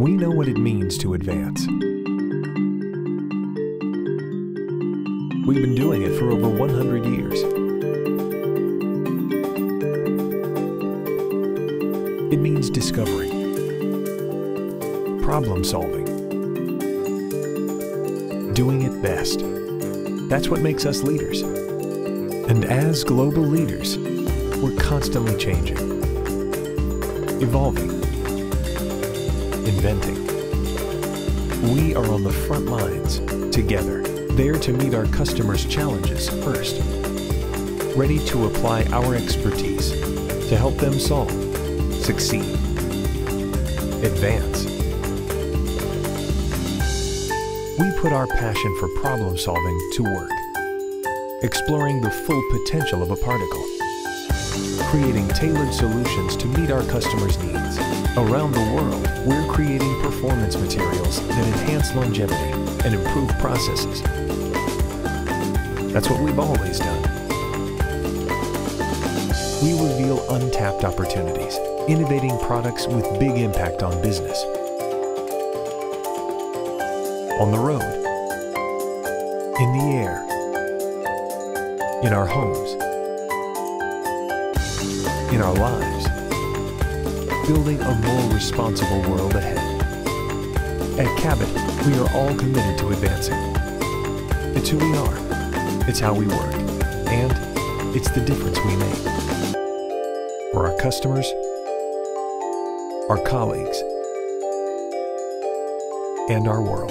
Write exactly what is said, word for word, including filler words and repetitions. we know what it means to advance. We've been doing it for over one hundred years. It means discovery, problem solving, doing it best. That's what makes us leaders. And as global leaders, we're constantly changing, evolving, inventing. We are on the front lines together, there to meet our customers' challenges first, ready to apply our expertise to help them solve, succeed, advance. We put our passion for problem solving to work, exploring the full potential of a particle, creating tailored solutions to meet our customers' needs. Around the world, we're creating performance materials that enhance longevity and improve processes. That's what we've always done. We reveal untapped opportunities, innovating products with big impact on business. On the road, in the air, in our homes, in our lives, building a more responsible world ahead. At Cabot, we are all committed to advancing. It's who we are, it's how we work, and it's the difference we make for our customers, our colleagues, and our world.